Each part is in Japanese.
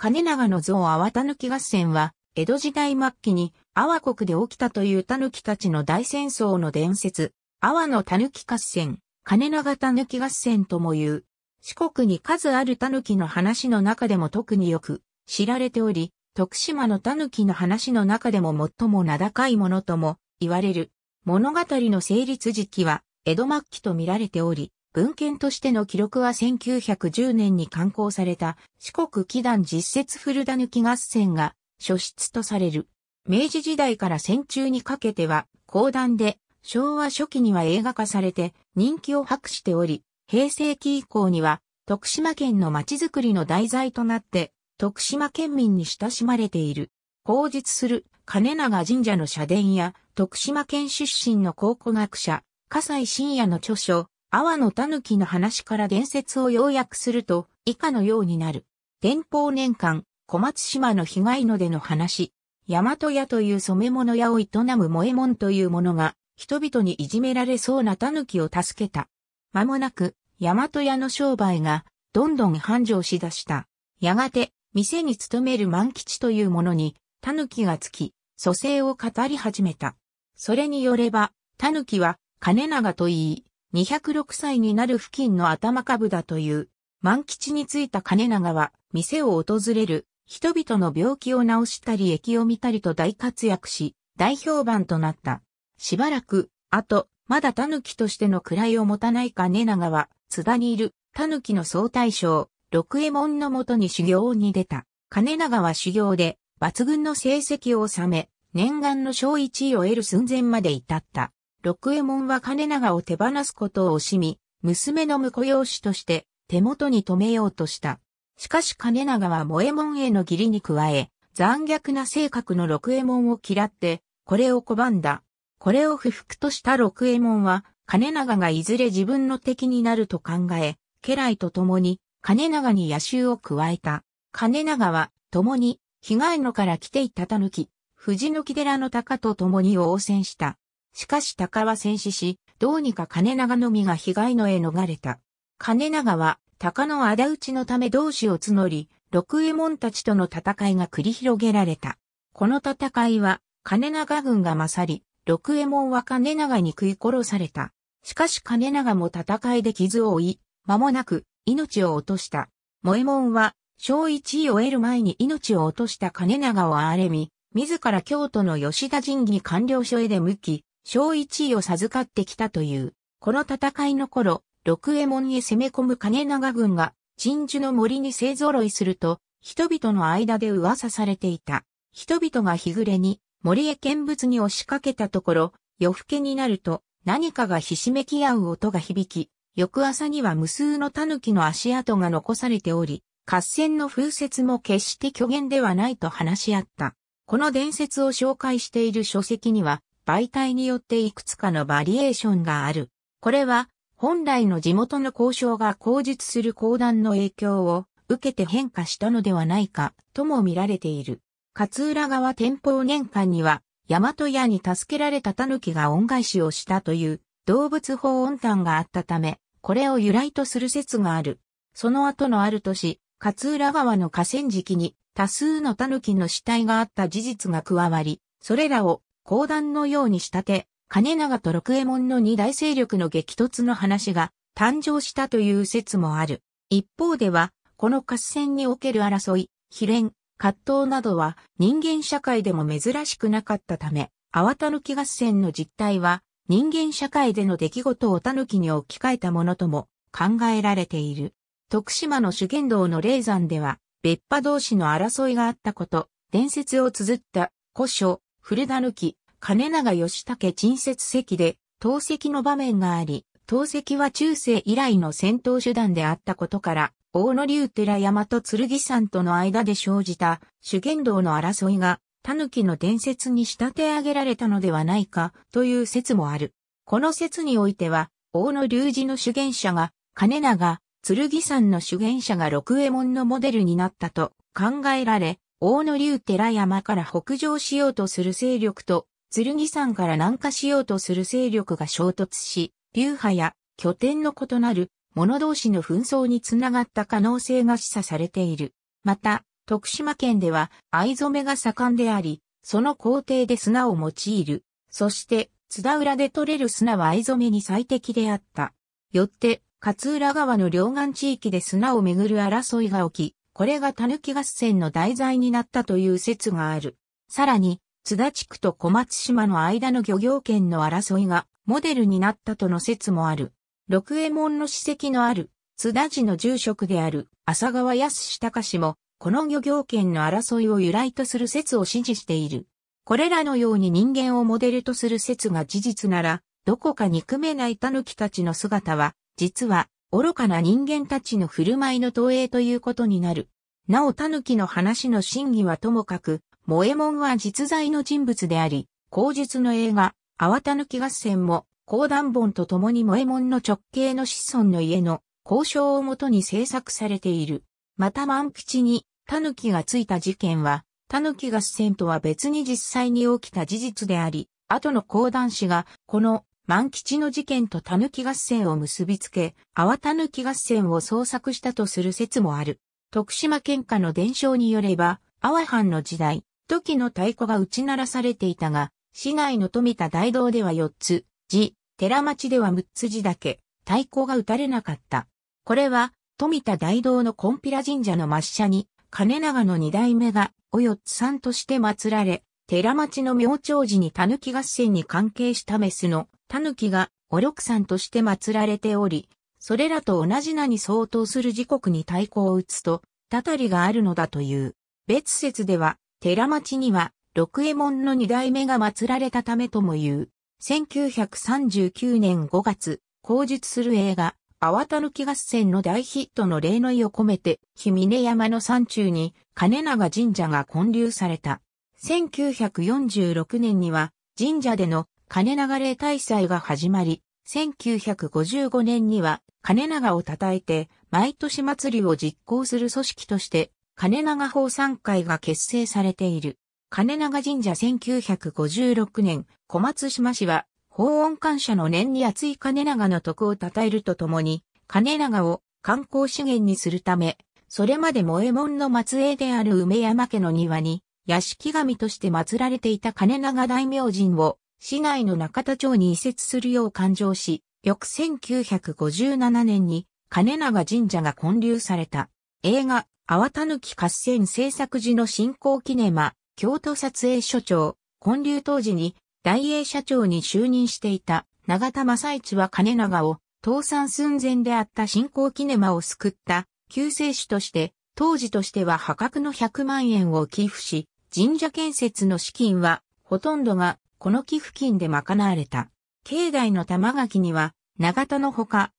兼長の像阿波狸合戦は、江戸時代末期に阿波国で起きたという狸たちの大戦争の伝説、阿波の狸合戦、兼長狸合戦とも言う。四国に数ある狸の話の中でも特によく知られており、徳島の狸の話の中でも最も名高いものとも言われる。物語の成立時期は江戸末期と見られており、文献としての記録は1910年に刊行された四国奇談実説古狸合戦が初出とされる。明治時代から戦中にかけては講談で、昭和初期には映画化されて人気を博しており、平成期以降には徳島県の街づくりの題材となって徳島県民に親しまれている。後述する兼長神社の社殿や徳島県出身の考古学者、笠井信也の著書、阿波の狸の話から伝説を要約すると以下のようになる。天保年間、小松島の被害の出の話、大和屋という染物屋を営む萌えもんという者が人々にいじめられそうな狸を助けた。間もなく、大和屋の商売が、どんどん繁盛しだした。やがて、店に勤める万吉という者に、狸がつき、蘇生を語り始めた。それによれば、狸は、兼長と言い、206歳になる付近の頭株だという。万吉についた兼長は、店を訪れる、人々の病気を治したり疫を見たりと大活躍し、大評判となった。しばらく、あと、まだ狸としての位を持たない兼長は、津田にいる狸の総大将、六右衛門のもとに修行に出た。兼長は修行で、抜群の成績を収め、念願の小1位を得る寸前まで至った。六右衛門は兼長を手放すことを惜しみ、娘の婿養子として、手元に留めようとした。しかし兼長は萌右衛門への義理に加え、残虐な性格の六右衛門を嫌って、これを拒んだ。これを不服とした六右衛門は、兼長がいずれ自分の敵になると考え、家来と共に、兼長に野襲を加えた。兼長は、共に、東野から来ていた狸、藤の木寺の鷹と共に応戦した。しかし鷹は戦死し、どうにか兼長のみが東野へ逃れた。兼長は、鷹の仇討ちのため同志を募り、六右衛門たちとの戦いが繰り広げられた。この戦いは、兼長軍が勝り、六右衛門は兼長に食い殺された。しかし兼長も戦いで傷を負い、間もなく命を落とした。萌右衛門は、小一位を得る前に命を落とした兼長を憐れみ、自ら京都の吉田神技官僚所へ出向き、小一位を授かってきたという。この戦いの頃、六右衛門へ攻め込む兼長軍が、鎮守の森に勢ぞろいすると、人々の間で噂されていた。人々が日暮れに、森へ見物に押しかけたところ、夜更けになると、何かがひしめき合う音が響き、翌朝には無数の狸の足跡が残されており、合戦の風説も決して虚言ではないと話し合った。この伝説を紹介している書籍には、媒体によっていくつかのバリエーションがある。これは、本来の地元の考証が口述する講談の影響を受けて変化したのではないか、とも見られている。勝浦川天保年間には、大和屋に助けられた狸が恩返しをしたという動物法恩譚があったため、これを由来とする説がある。その後のある年、勝浦川の河川敷に多数の狸の死体があった事実が加わり、それらを講談のように仕立て、兼長と六右衛門の二大勢力の激突の話が誕生したという説もある。一方では、この合戦における争い、非連、葛藤などは人間社会でも珍しくなかったため、阿波狸合戦の実態は人間社会での出来事を狸に置き換えたものとも考えられている。徳島の修験道の霊山では、別派同士の争いがあったこと、伝説を綴った古書、古狸、兼長義武鎮節席で、投石の場面があり、投石は中世以来の戦闘手段であったことから、大野龍寺山と剣山との間で生じた修験道の争いが狸の伝説に仕立て上げられたのではないかという説もある。この説においては大野龍寺の修験者が兼長、剣山の修験者が六右衛門のモデルになったと考えられ、大野龍寺山から北上しようとする勢力と剣山から南下しようとする勢力が衝突し、流派や拠点の異なる者同士の紛争につながった可能性が示唆されている。また、徳島県では藍染めが盛んであり、その工程で砂を用いる。そして、津田浦で採れる砂は藍染めに最適であった。よって、勝浦川の両岸地域で砂をめぐる争いが起き、これが狸合戦の題材になったという説がある。さらに、津田地区と小松島の間の漁業権の争いがモデルになったとの説もある。六右衛門の史跡のある津田寺の住職である浅川康隆氏も、この漁業権の争いを由来とする説を支持している。これらのように人間をモデルとする説が事実なら、どこか憎めない狸たちの姿は、実は、愚かな人間たちの振る舞いの投影ということになる。なお狸の話の真偽はともかく、茂右衛門は実在の人物であり、後述の映画、粟狸合戦も、講談本とともに茂右衛門の直系の子孫の家の交渉をもとに制作されている。また万吉に狸がついた事件は、狸合戦とは別に実際に起きた事実であり、後の講談師が、この、万吉の事件と狸合戦を結びつけ、粟狸合戦を創作したとする説もある。徳島県下の伝承によれば、阿波藩の時代、土器の太鼓が打ち鳴らされていたが、市内の富田大道では4つ、寺町では6つだけ、太鼓が打たれなかった。これは、富田大道の金毘羅神社の末社に、金長の二代目が、およっつさんとして祀られ、寺町の明朝寺に狸合戦に関係したメスの、狸がお六さんとして祀られており、それらと同じ名に相当する時刻に太鼓を打つと、たたりがあるのだという。別説では、寺町には、六右衛門の二代目が祀られたためとも言う。1939年5月、後述する映画、粟狸合戦の大ヒットの例の意を込めて、日峰山の山中に、金長神社が建立された。1946年には、神社での、金長例大祭が始まり、1955年には金長を称えて毎年祭りを実行する組織として金長奉賛会が結成されている。金長神社1956年、小松島市は報恩感謝の念に厚い金長の徳を称えるとともに、金長を観光資源にするため、それまで茂右衛門の末裔である梅山家の庭に、屋敷神として祀られていた金長大明神を、市内の中田町に移設するよう勘定し、翌1957年に金長神社が建立された。映画、粟狸合戦制作時の振興キネマ、京都撮影所長、建立当時に大栄社長に就任していた永田正一は金長を倒産寸前であった振興キネマを救った救世主として、当時としては破格の100万円を寄付し、神社建設の資金はほとんどがこの寄付金で賄われた。境内の玉垣には、長田のほか、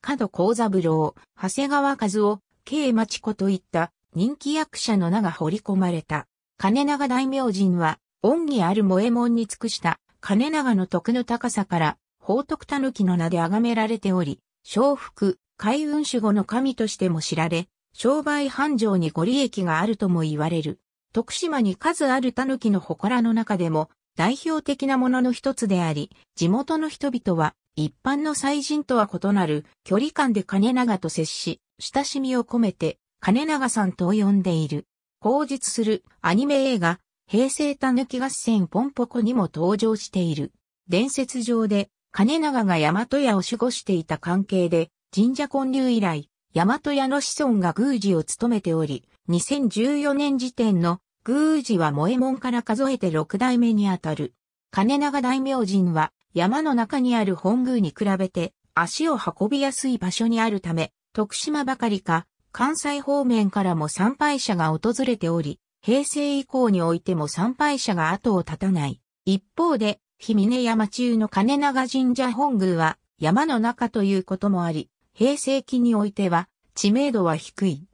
角幸三郎、長谷川和夫、K 町子といった人気役者の名が彫り込まれた。金長大明神は、恩義ある茂右衛門に尽くした金長の徳の高さから、宝徳狸の名で崇められており、承福、開運守護の神としても知られ、商売繁盛にご利益があるとも言われる。徳島に数ある狸の祠の中でも、代表的なものの一つであり、地元の人々は一般の祭神とは異なる距離感で金長と接し、親しみを込めて金長さんと呼んでいる。後述するアニメ映画、平成狸合戦ポンポコにも登場している。伝説上で金長が大和屋を守護していた関係で、神社建立以来、大和屋の子孫が宮司を務めており、2014年時点の宮司は茂右衛門から数えて6代目にあたる。金長大明神は山の中にある本宮に比べて足を運びやすい場所にあるため、徳島ばかりか関西方面からも参拝者が訪れており、平成以降においても参拝者が後を絶たない。一方で、日峰山中の金長神社本宮は山の中ということもあり、平成期においては知名度は低い。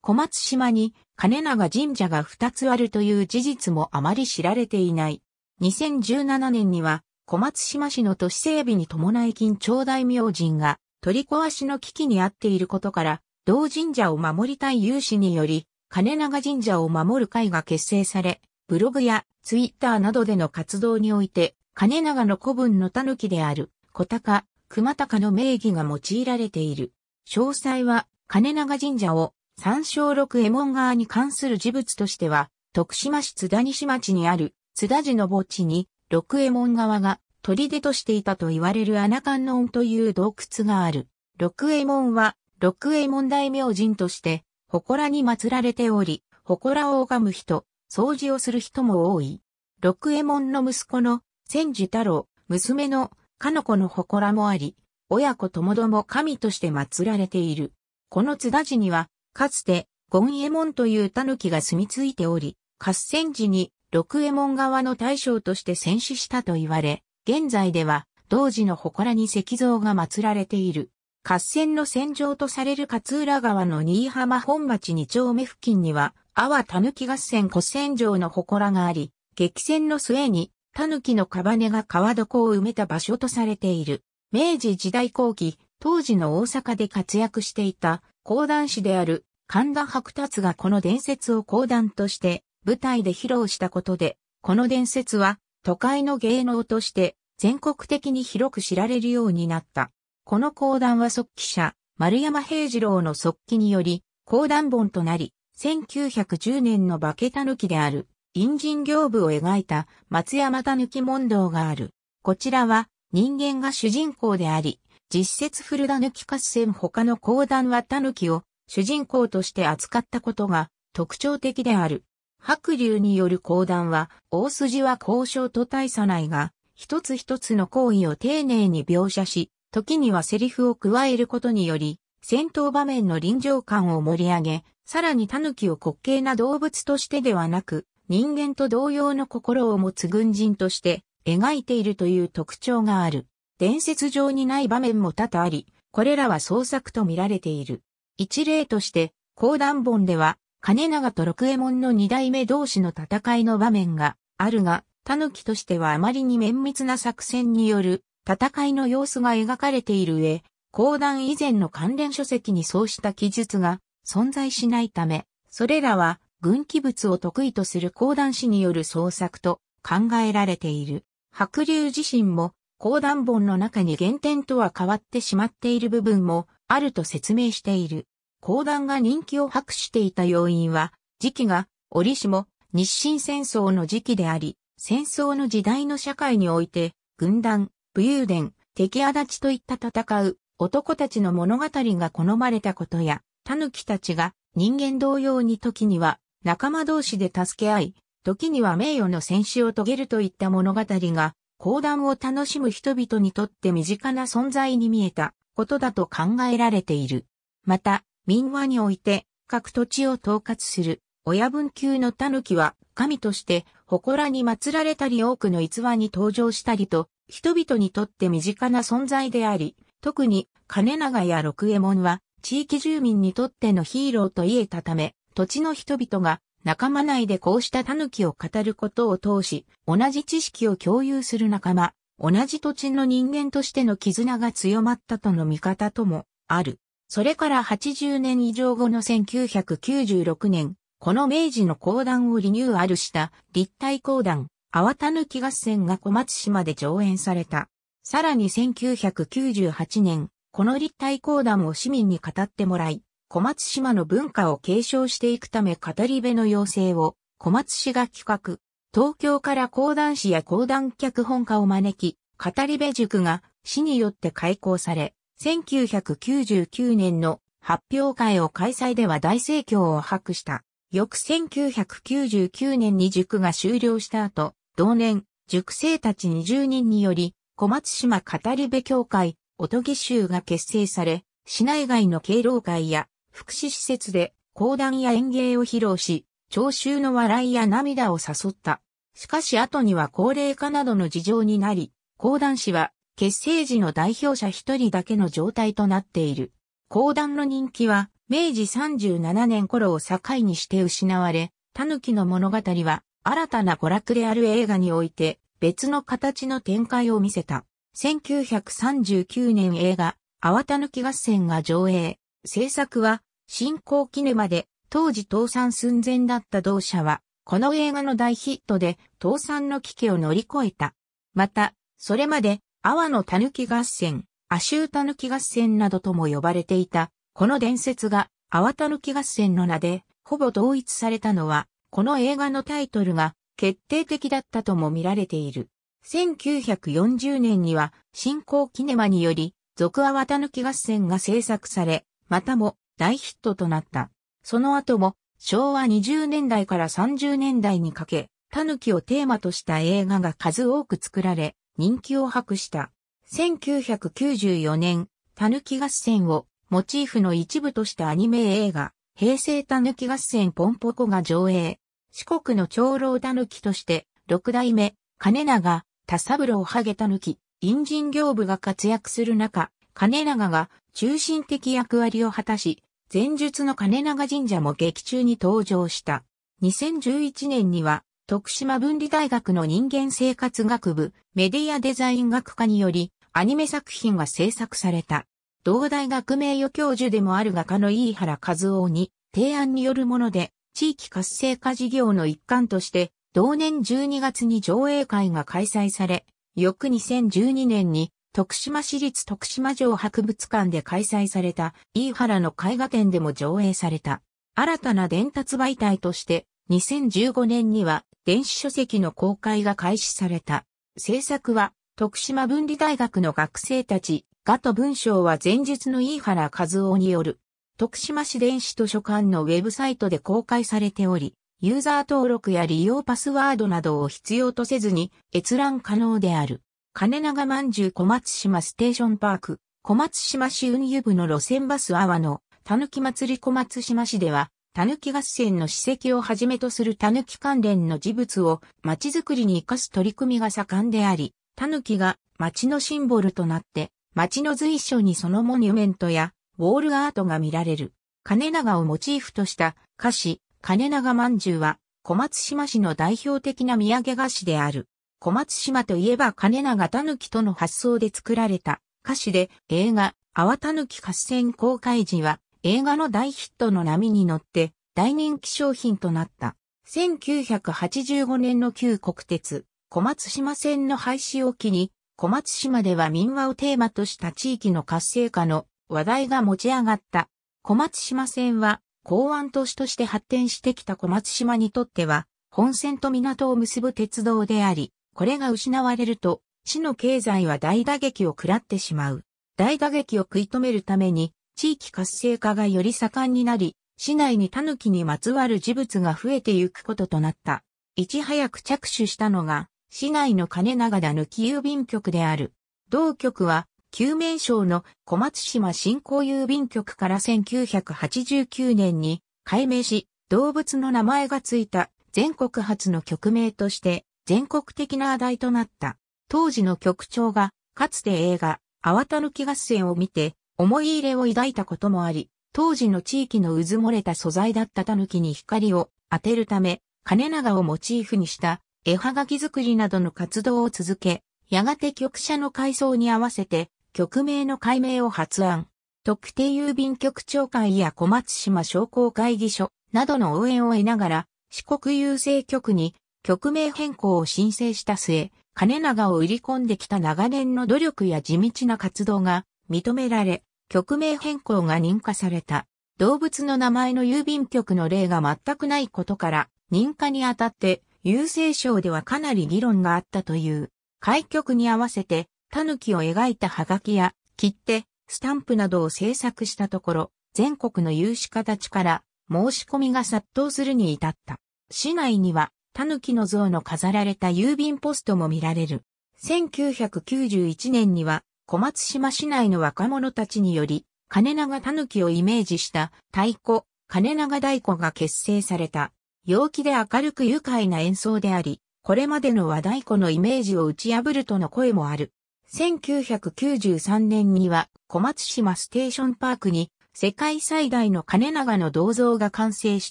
小松島に金長神社が2つあるという事実もあまり知られていない。2017年には小松島市の都市整備に伴い緊張大明神が取り壊しの危機にあっていることから、同神社を守りたい有志により、金長神社を守る会が結成され、ブログやツイッターなどでの活動において、金長の子分の狸である小鷹、熊鷹の名義が用いられている。詳細は金長神社を三正六右衛門側に関する事物としては、徳島市津田西町にある津田寺の墓地に六右衛門側が砦としていたと言われる穴観音という洞窟がある。六右衛門は六右衛門大明神として祠に祀られており、祠を拝む人、掃除をする人も多い。六右衛門の息子の千寿太郎、娘のかの子の祠もあり、親子ともども神として祀られている。この津田寺には、かつて、権右衛門という狸が住み着いており、合戦時に六右衛門側の大将として戦死したと言われ、現在では、同時の祠に石像が祀られている。合戦の戦場とされる勝浦川の新居浜本町2丁目付近には、阿波狸合戦古戦場の祠があり、激戦の末に、狸のカバネが川床を埋めた場所とされている。明治時代後期、当時の大阪で活躍していた、講談師である神田伯達がこの伝説を講談として、舞台で披露したことで、この伝説は、都会の芸能として、全国的に広く知られるようになった。この講談は速記者、丸山平次郎の速記により、講談本となり、1910年の化け狸である。陰人行部を描いた松山狸問答がある。こちらは人間が主人公であり、実説古狸合戦他の講談は狸を主人公として扱ったことが特徴的である。白龍による講談は大筋は交渉と大差ないが、一つ一つの行為を丁寧に描写し、時にはセリフを加えることにより、戦闘場面の臨場感を盛り上げ、さらに狸を滑稽な動物としてではなく、人間と同様の心を持つ軍人として描いているという特徴がある。伝説上にない場面も多々あり、これらは創作と見られている。一例として、講談本では、兼永と六右衛門の二代目同士の戦いの場面があるが、狸としてはあまりに綿密な作戦による戦いの様子が描かれている上、講談以前の関連書籍にそうした記述が存在しないため、それらは、軍記物を得意とする講談師による創作と考えられている。白龍自身も講談本の中に原点とは変わってしまっている部分もあると説明している。講談が人気を博していた要因は、時期が折しも日清戦争の時期であり、戦争の時代の社会において、軍団、武勇伝、敵足立といった戦う男たちの物語が好まれたことや、狸たちが人間同様に時には、仲間同士で助け合い、時には名誉の戦死を遂げるといった物語が、講談を楽しむ人々にとって身近な存在に見えたことだと考えられている。また、民話において、各土地を統括する親分級の狸は、神として祠に祀られたり多くの逸話に登場したりと、人々にとって身近な存在であり、特に兼永や六右衛門は、地域住民にとってのヒーローと言えたため、土地の人々が仲間内でこうした狸を語ることを通し、同じ知識を共有する仲間、同じ土地の人間としての絆が強まったとの見方ともある。それから80年以上後の1996年、この明治の講談をリニューアルした立体講談、阿波狸合戦が小松島で上演された。さらに1998年、この立体講談を市民に語ってもらい、小松島の文化を継承していくため語り部の養成を小松市が企画。東京から講談師や講談脚本家を招き、語り部塾が市によって開講され、1999年の発表会を開催では大盛況を博した。翌1999年に塾が終了した後、同年、塾生たち20人により、小松島語り部協会、おとぎ衆が結成され、市内外の敬老会や、福祉施設で講談や演芸を披露し、聴衆の笑いや涙を誘った。しかし後には高齢化などの事情になり、講談師は結成時の代表者一人だけの状態となっている。講談の人気は明治37年頃を境にして失われ、狸の物語は新たな娯楽である映画において別の形の展開を見せた。1939年映画、阿波狸合戦が上映。制作は、新興キネマで、当時倒産寸前だった同社は、この映画の大ヒットで、倒産の危機を乗り越えた。また、それまで、阿波の狸合戦、亜州狸合戦などとも呼ばれていた、この伝説が、泡たぬき合戦の名で、ほぼ同一されたのは、この映画のタイトルが決定的だったとも見られている。1940年には、新興キネマにより、続泡たぬき合戦が制作され、またも大ヒットとなった。その後も、昭和20年代から30年代にかけ、たぬきをテーマとした映画が数多く作られ、人気を博した。1994年、たぬき合戦をモチーフの一部としたアニメ映画、平成たぬき合戦ポンポコが上映。四国の長老たぬきとして、六代目、兼永、田三郎はげたぬき、隠人刑部が活躍する中、兼永が中心的役割を果たし、前述の兼永神社も劇中に登場した。2011年には、徳島文理大学の人間生活学部、メディアデザイン学科により、アニメ作品が制作された。同大学名誉教授でもある画家の飯原和夫に、提案によるもので、地域活性化事業の一環として、同年12月に上映会が開催され、翌2012年に、徳島市立徳島城博物館で開催された、飯原の絵画展でも上映された。新たな伝達媒体として、2015年には、電子書籍の公開が開始された。制作は、徳島文理大学の学生たち、画と文章は前述の飯原和夫による。徳島市電子図書館のウェブサイトで公開されており、ユーザー登録や利用パスワードなどを必要とせずに閲覧可能である。兼永まんじゅう小松島ステーションパーク、小松島市運輸部の路線バス阿波のたぬき祭り小松島市では、たぬき合戦の史跡をはじめとするたぬき関連の事物を街づくりに生かす取り組みが盛んであり、たぬきが街のシンボルとなって、街の随所にそのモニュメントやウォールアートが見られる。兼永をモチーフとした菓子、兼永まんじゅうは小松島市の代表的な土産菓子である。小松島といえば兼永たぬきとの発想で作られた菓子で、映画、泡たぬき合戦公開時は、映画の大ヒットの波に乗って大人気商品となった。1985年の旧国鉄小松島線の廃止を機に、小松島では民話をテーマとした地域の活性化の話題が持ち上がった。小松島線は港湾都市として発展してきた小松島にとっては、本線と港を結ぶ鉄道であり、これが失われると、市の経済は大打撃を食らってしまう。大打撃を食い止めるために、地域活性化がより盛んになり、市内にタヌキにまつわる事物が増えてゆくこととなった。いち早く着手したのが、市内の兼永たぬき郵便局である。同局は、旧名称の小松島振興郵便局から1989年に改名し、動物の名前がついた全国初の局名として、全国的な話題となった。当時の局長が、かつて映画、泡たぬき合戦を見て、思い入れを抱いたこともあり、当時の地域のうずもれた素材だったたぬきに光を当てるため、兼永をモチーフにした絵はがき作りなどの活動を続け、やがて局舎の改装に合わせて、局名の改名を発案。特定郵便局長会や小松島商工会議所などの応援を得ながら、四国郵政局に局名変更を申請した末、兼永を売り込んできた長年の努力や地道な活動が、認められ、局名変更が認可された。動物の名前の郵便局の例が全くないことから、認可にあたって、郵政省ではかなり議論があったという。開局に合わせて、たぬきを描いたはがきや、切手、スタンプなどを制作したところ、全国の有志家たちから、申し込みが殺到するに至った。市内には、たぬきの像の飾られた郵便ポストも見られる。1991年には、小松島市内の若者たちにより、兼永たぬきをイメージした太鼓、兼永太鼓が結成された。陽気で明るく愉快な演奏であり、これまでの和太鼓のイメージを打ち破るとの声もある。1993年には小松島ステーションパークに世界最大の兼永の銅像が完成し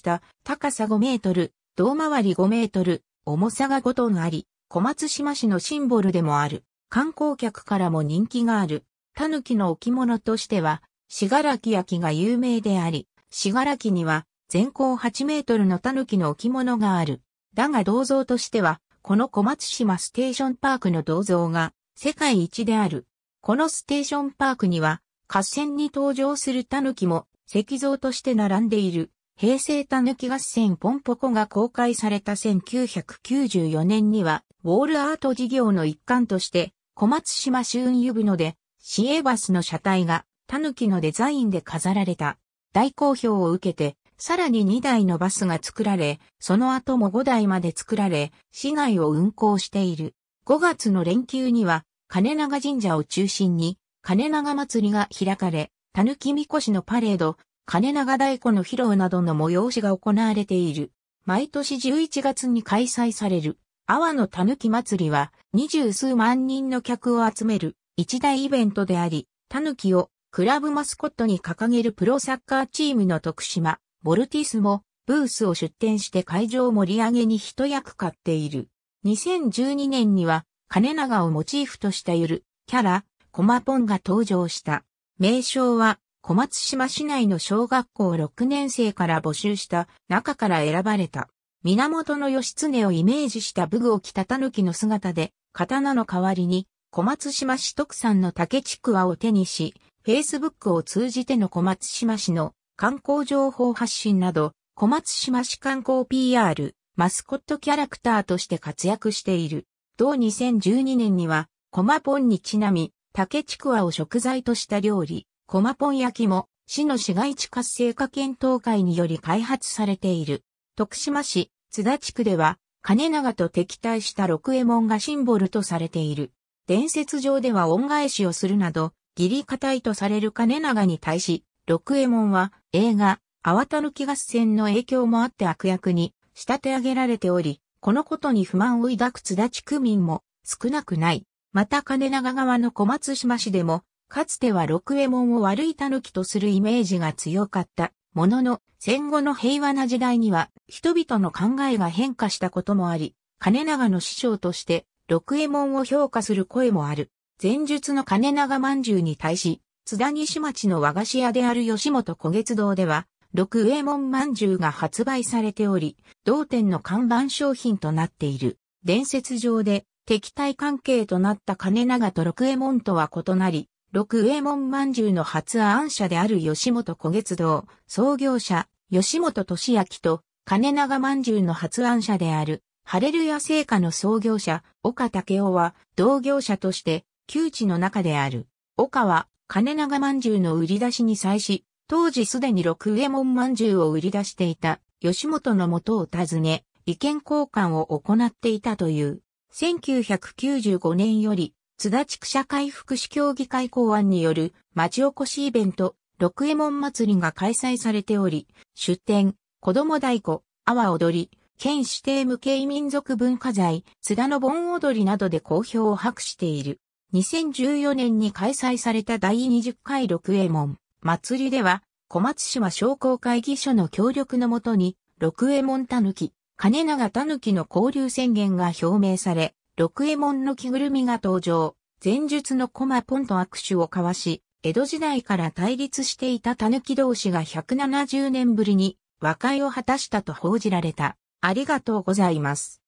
た高さ5メートル、胴回り5メートル、重さが5トンあり、小松島市のシンボルでもある。観光客からも人気がある。たぬきの置物としては、信楽焼が有名であり、信楽には全高8メートルのたぬきの置物がある。だが銅像としては、この小松島ステーションパークの銅像が世界一である。このステーションパークには、合戦に登場するたぬきも石像として並んでいる平成たぬき合戦ポンポコが公開された1994年にはウォールアート事業の一環として小松島舟運輸部ので市営バスの車体がたぬきのデザインで飾られた。大好評を受けてさらに2台のバスが作られ、その後も5台まで作られ、市内を運行している。5月の連休には、金長神社を中心に、金長祭りが開かれ、たぬきみこしのパレード、金長太鼓の披露などの催しが行われている。毎年11月に開催される、阿波のたぬき祭りは、20数万人の客を集める、一大イベントであり、たぬきをクラブマスコットに掲げるプロサッカーチームの徳島、ボルティスもブースを出展して会場盛り上げに一役買っている。2012年には金長をモチーフとしたゆるキャラ、コマポンが登場した。名称は小松島市内の小学校6年生から募集した中から選ばれた。源義経をイメージした武具を着た狸の姿で、刀の代わりに小松島市特産の竹ちくわを手にし、Facebook を通じての小松島市の観光情報発信など、小松島市観光 PR、マスコットキャラクターとして活躍している。同2012年には、コマポンにちなみ、竹ちくわを食材とした料理、コマポン焼きも、市の市街地活性化検討会により開発されている。徳島市、津田地区では、金長と敵対した六右衛門がシンボルとされている。伝説上では恩返しをするなど、義理堅いとされる金長に対し、六右衛門は映画、阿波たぬき合戦の影響もあって悪役に仕立て上げられており、このことに不満を抱く津田地区民も少なくない。また金長側の小松島市でも、かつては六右衛門を悪いたぬきとするイメージが強かった。ものの、戦後の平和な時代には人々の考えが変化したこともあり、金長の師匠として六右衛門を評価する声もある。前述の金長まんじゅうに対し、津田西町の和菓子屋である吉本古月堂では、六右衛門まんじゅうが発売されており、同店の看板商品となっている。伝説上で、敵対関係となった金長と六右衛門とは異なり、六右衛門まんじゅうの発案者である吉本古月堂、創業者、吉本俊明と、金長まんじゅうの発案者である、ハレルヤ製菓の創業者、岡武夫は、同業者として、旧知の中である。岡は、金長まんじゅうの売り出しに際し、当時すでに六右衛門まんじゅうを売り出していた吉本の元を訪ね、意見交換を行っていたという。1995年より、津田地区社会福祉協議会考案による町おこしイベント、六右衛門祭りが開催されており、出展、子供太鼓、阿波踊り、県指定無形民族文化財、津田の盆踊りなどで好評を博している。2014年に開催された第20回六右衛門祭りでは、小松島商工会議所の協力のもとに、六右衛門たぬき、金長たぬきの交流宣言が表明され、六右衛門の着ぐるみが登場、前述のコマポンと握手を交わし、江戸時代から対立していたたぬき同士が170年ぶりに和解を果たしたと報じられた。ありがとうございます。